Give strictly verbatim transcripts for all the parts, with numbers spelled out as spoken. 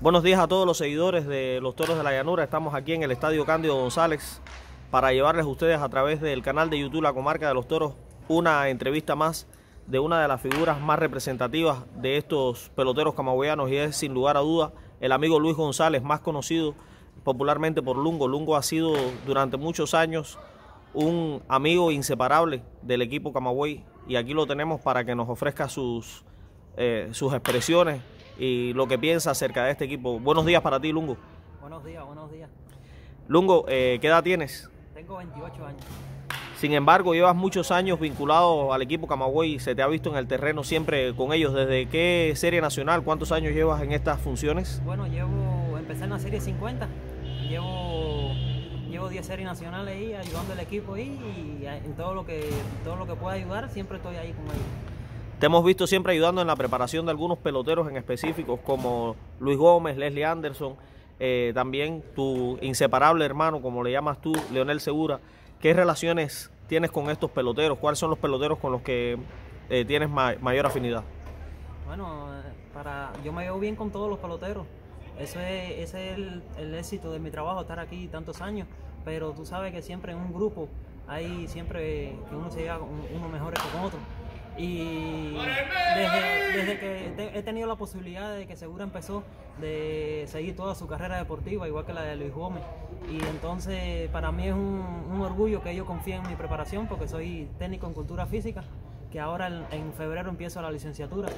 Buenos días a todos los seguidores de Los Toros de la Llanura. Estamos aquí en el Estadio Cándido González para llevarles a ustedes a través del canal de YouTube La Comarca de los Toros una entrevista más de una de las figuras más representativas de estos peloteros camagüeyanos, y es sin lugar a duda el amigo Luis González, más conocido popularmente por Lungo. Lungo ha sido durante muchos años un amigo inseparable del equipo Camagüey, y aquí lo tenemos para que nos ofrezca sus, eh, sus expresiones y lo que piensa acerca de este equipo. Buenos días para ti, Lungo. Buenos días, buenos días. Lungo, eh, ¿qué edad tienes? Tengo veintiocho años. Sin embargo, llevas muchos años vinculado al equipo Camagüey, se te ha visto en el terreno siempre con ellos. ¿Desde qué Serie Nacional? ¿Cuántos años llevas en estas funciones? Bueno, llevo, empecé en la Serie cincuenta, llevo, llevo diez Series Nacionales ahí, ayudando al equipo ahí, y en todo lo que, todo lo que pueda ayudar, siempre estoy ahí con ellos. Te hemos visto siempre ayudando en la preparación de algunos peloteros en específicos, como Luis Gómez, Leslie Anderson, eh, también tu inseparable hermano, como le llamas tú, Leonel Segura. ¿Qué relaciones tienes con estos peloteros? ¿Cuáles son los peloteros con los que eh, tienes ma mayor afinidad? Bueno, para, yo me llevo bien con todos los peloteros. Eso es, ese es el, el éxito de mi trabajo, estar aquí tantos años. Pero tú sabes que siempre en un grupo hay siempre que uno se llega con uno mejor que con otro. Y desde, desde que he tenido la posibilidad de que Segura empezó de seguir toda su carrera deportiva, igual que la de Luis Gómez, y entonces para mí es un, un orgullo que ellos confíen en mi preparación, porque soy técnico en cultura física, que ahora en, en febrero empiezo la licenciatura,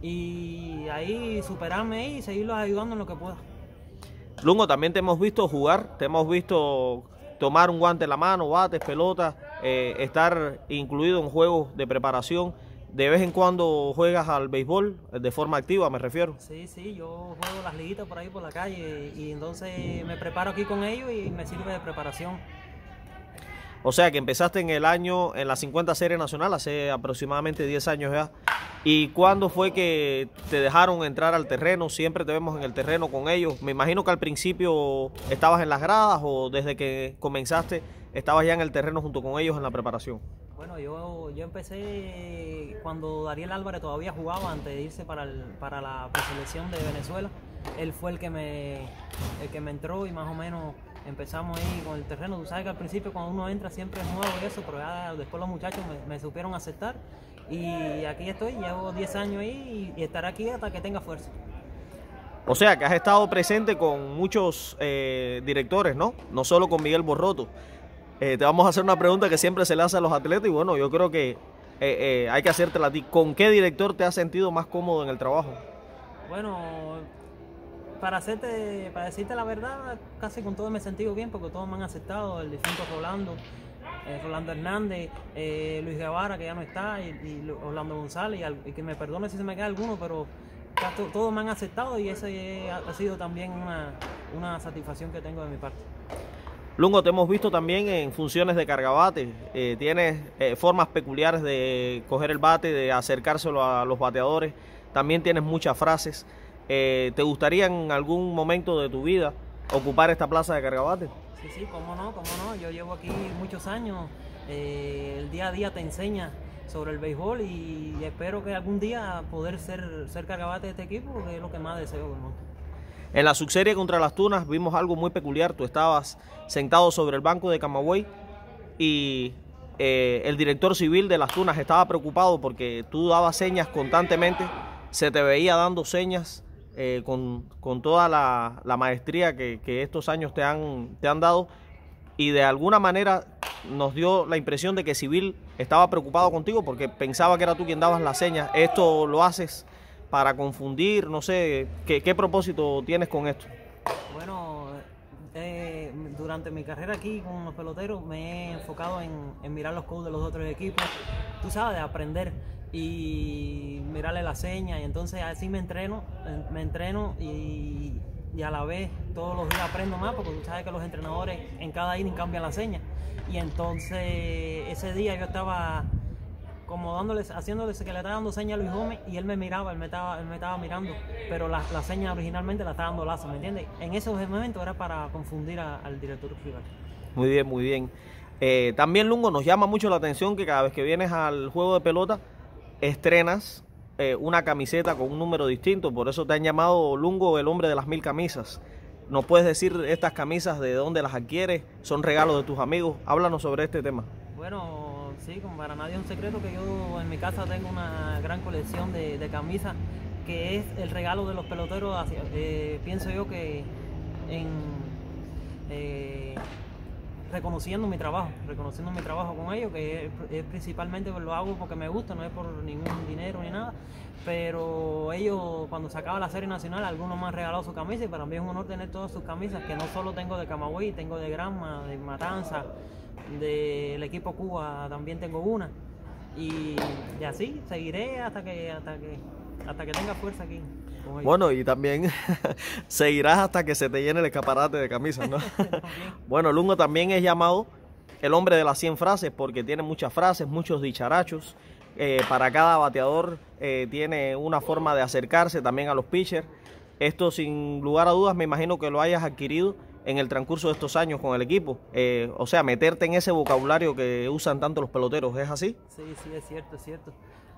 y ahí superarme y seguirlos ayudando en lo que pueda. Lungo, también te hemos visto jugar, te hemos visto tomar un guante en la mano, bates, pelotas, eh, estar incluido en juegos de preparación. ¿De vez en cuando juegas al béisbol de forma activa, me refiero? Sí, sí, yo juego las liguitas por ahí por la calle, y entonces me preparo aquí con ellos y me sirve de preparación. O sea que empezaste en el año, en la cincuenta Serie Nacional, hace aproximadamente diez años ya. ¿Y cuándo fue que te dejaron entrar al terreno? Siempre te vemos en el terreno con ellos. Me imagino que al principio estabas en las gradas, o desde que comenzaste estabas ya en el terreno junto con ellos en la preparación. Bueno, yo, yo empecé cuando Dariel Álvarez todavía jugaba antes de irse para, el, para la preselección de Venezuela. Él fue el que, me, el que me entró, y más o menos empezamos ahí con el terreno. Tú sabes que al principio cuando uno entra siempre es nuevo y eso, pero ya después los muchachos me, me supieron aceptar. Y aquí estoy, llevo diez años ahí, y estaré aquí hasta que tenga fuerza. O sea que has estado presente con muchos eh, directores, ¿no? No solo con Miguel Borroto. Eh, te vamos a hacer una pregunta que siempre se le hace a los atletas, y bueno, yo creo que eh, eh, hay que hacértela a ti. ¿Con qué director te has sentido más cómodo en el trabajo? Bueno, para, hacerte, para decirte la verdad, casi con todos me he sentido bien, porque todos me han aceptado. El difunto Rolando. Eh, Rolando Hernández, eh, Luis Guevara, que ya no está, y, y Orlando González, y, al, y que me perdone si se me queda alguno, pero to, todos me han aceptado, y eso ha, ha sido también una, una satisfacción que tengo de mi parte. Lungo, te hemos visto también en funciones de cargabate, eh, tienes eh, formas peculiares de coger el bate, de acercárselo a los bateadores, también tienes muchas frases. Eh, ¿te gustaría en algún momento de tu vida ocupar esta plaza de cargabate? Sí, sí, cómo no, cómo no. Yo llevo aquí muchos años, eh, el día a día te enseña sobre el béisbol, y espero que algún día poder ser, ser cargabate de este equipo, porque es lo que más deseo, ¿no? En la subserie contra las Tunas vimos algo muy peculiar. Tú estabas sentado sobre el banco de Camagüey, y eh, el director civil de las Tunas estaba preocupado porque tú dabas señas constantemente, se te veía dando señas. Eh, con, con toda la, la maestría que, que estos años te han, te han dado, y de alguna manera nos dio la impresión de que Civil estaba preocupado contigo porque pensaba que era tú quien dabas las señas. ¿Esto lo haces para confundir? No sé, ¿qué, qué propósito tienes con esto? Bueno, eh, durante mi carrera aquí con los peloteros me he enfocado en, en mirar los codes de los otros equipos, tú sabes, de aprender y mirarle la seña, y entonces así me entreno, me entreno y, y a la vez todos los días aprendo más, porque tú sabes que los entrenadores en cada inning cambian la seña, y entonces ese día yo estaba como dándoles, haciéndoles que le estaba dando seña a Luis Gómez, y él me miraba, él me estaba, él me estaba mirando, pero la, la seña originalmente la estaba dando Lazo, ¿me entiendes? En esos momentos era para confundir a, al director rival. Muy bien, muy bien. Eh, también, Lungo, nos llama mucho la atención que cada vez que vienes al juego de pelota estrenas eh, una camiseta con un número distinto. Por eso te han llamado, Lungo, el hombre de las mil camisas. ¿Nos puedes decir estas camisas, de dónde las adquieres? ¿Son regalos de tus amigos? Háblanos sobre este tema. Bueno, sí, como para nadie es un secreto que yo en mi casa tengo una gran colección de, de camisas, que es el regalo de los peloteros. Hacia, eh, pienso yo que en, eh, reconociendo mi trabajo, reconociendo mi trabajo con ellos, que es, es principalmente lo hago porque me gusta, no es por ningún dinero ni nada, pero ellos, cuando se acaba la Serie Nacional, algunos me han regalado sus camisas, y para mí es un honor tener todas sus camisas, que no solo tengo de Camagüey, tengo de Granma, de Matanza, del equipo Cuba también tengo una, y, y así seguiré hasta que... Hasta que Hasta que tenga fuerza aquí. Bueno, y también seguirás hasta que se te llene el escaparate de camisas, ¿no? Bueno, Lungo también es llamado el hombre de las cien frases, porque tiene muchas frases, muchos dicharachos. Eh, para cada bateador eh, tiene una forma de acercarse también a los pitchers. Esto, sin lugar a dudas, me imagino que lo hayas adquirido en el transcurso de estos años con el equipo. Eh, o sea, meterte en ese vocabulario que usan tanto los peloteros, ¿es así? Sí, sí, es cierto, es cierto.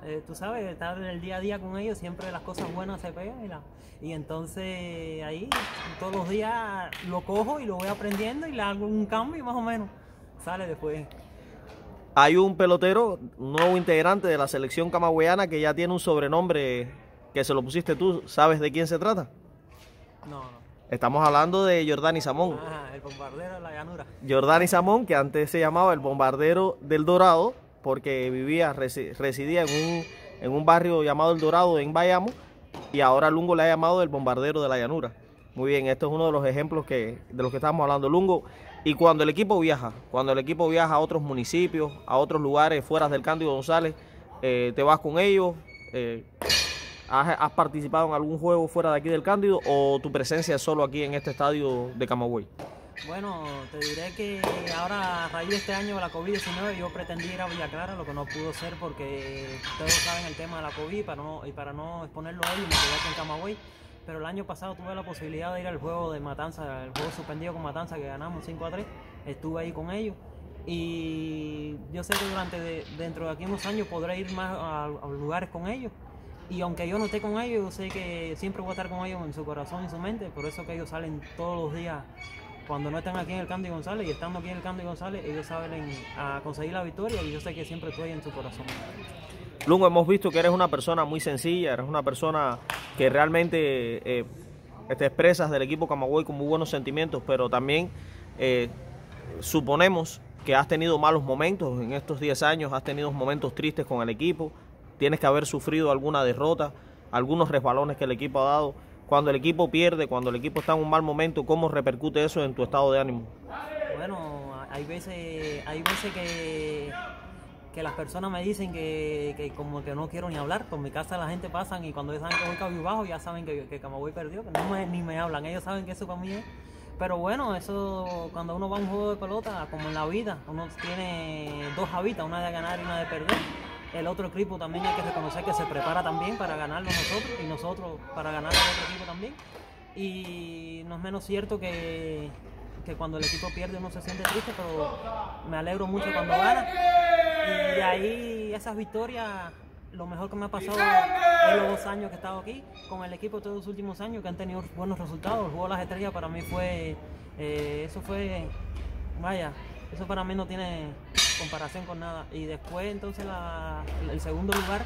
Eh, tú sabes, estar en el día a día con ellos, siempre las cosas buenas se pegan, y, la, y entonces ahí todos los días lo cojo y lo voy aprendiendo y le hago un cambio y más o menos sale después. Hay un pelotero, nuevo integrante de la selección camagüeyana, que ya tiene un sobrenombre que se lo pusiste tú. ¿Sabes de quién se trata? No, no. Estamos hablando de Jordani Samón. Ah, el bombardero de la llanura. Jordani Samón, que antes se llamaba el bombardero del Dorado, porque vivía, residía en un, en un barrio llamado El Dorado, en Bayamo, y ahora Lungo le ha llamado el bombardero de la llanura. Muy bien, esto es uno de los ejemplos que, de los que estamos hablando, Lungo. Y cuando el equipo viaja, cuando el equipo viaja a otros municipios, a otros lugares fuera del Cándido González, eh, ¿te vas con ellos? Eh, ¿Has participado en algún juego fuera de aquí del Cándido, o tu presencia es solo aquí en este estadio de Camagüey? Bueno, te diré que ahora, a raíz de este año de la COVID diecinueve, yo pretendí ir a Villa Clara, lo que no pudo ser porque todos saben el tema de la COVID, para no, y para no exponerlo a ellos, me quedé aquí en Camagüey. Pero el año pasado tuve la posibilidad de ir al juego de Matanza, el juego suspendido con Matanza, que ganamos cinco a tres, estuve ahí con ellos. Y yo sé que durante de, dentro de aquí unos años podré ir más a, a lugares con ellos. Y aunque yo no esté con ellos, yo sé que siempre voy a estar con ellos en su corazón y su mente. Por eso que ellos salen todos los días, cuando no están aquí en el Cándido González, y estando aquí en el Cándido González, ellos salen a conseguir la victoria, y yo sé que siempre estoy en su corazón. Lungo, hemos visto que eres una persona muy sencilla, eres una persona que realmente eh, te expresas del equipo Camagüey con muy buenos sentimientos, pero también eh, suponemos que has tenido malos momentos en estos diez años, has tenido momentos tristes con el equipo. Tienes que haber sufrido alguna derrota, algunos resbalones que el equipo ha dado. Cuando el equipo pierde, cuando el equipo está en un mal momento, ¿cómo repercute eso en tu estado de ánimo? Bueno, hay veces, hay veces que, que las personas me dicen que, que como que no quiero ni hablar. Por mi casa la gente pasan, y cuando ellos saben que voy cabizbajo, ya saben que, que Camagüey perdió, que no me, ni me hablan. Ellos saben que eso para mí es. Pero bueno, eso, cuando uno va a un juego de pelota, como en la vida, uno tiene dos habitas, una de ganar y una de perder. El otro equipo también hay que reconocer que se prepara también para ganarlo nosotros, y nosotros para ganar al otro equipo también. Y no es menos cierto que, que cuando el equipo pierde uno se siente triste, pero me alegro mucho cuando gana. Y ahí esas victorias, lo mejor que me ha pasado en los dos años que he estado aquí, con el equipo todos los últimos años que han tenido buenos resultados. El juego de las estrellas para mí fue, eh, eso fue, vaya, eso para mí no tiene comparación con nada. Y después entonces la, el segundo lugar,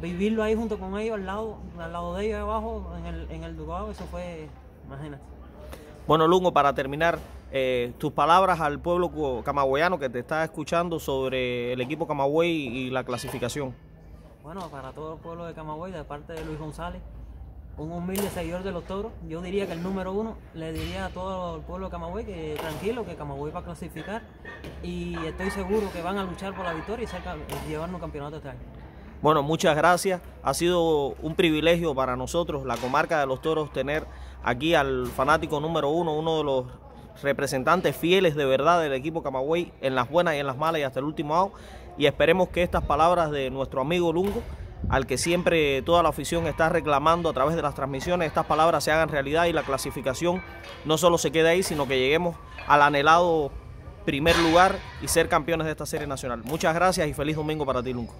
vivirlo ahí junto con ellos, al lado, al lado de ellos abajo, en el, en el Dugado, eso fue, imagínate. Bueno, Lungo, para terminar, eh, tus palabras al pueblo camagüeyano que te está escuchando sobre el equipo Camagüey y la clasificación. Bueno, para todo el pueblo de Camagüey, de parte de Luis González, un humilde seguidor de los Toros, yo diría que el número uno, le diría a todo el pueblo de Camagüey que tranquilo, que Camagüey va a clasificar, y estoy seguro que van a luchar por la victoria y saca, llevarnos campeonato este año. Bueno, muchas gracias. Ha sido un privilegio para nosotros, la comarca de los Toros, tener aquí al fanático número uno, uno de los representantes fieles de verdad del equipo Camagüey, en las buenas y en las malas y hasta el último out. Y esperemos que estas palabras de nuestro amigo Lungo, al que siempre toda la afición está reclamando a través de las transmisiones, estas palabras se hagan realidad y la clasificación no solo se quede ahí, sino que lleguemos al anhelado primer lugar y ser campeones de esta Serie Nacional. Muchas gracias y feliz domingo para ti, Lungo.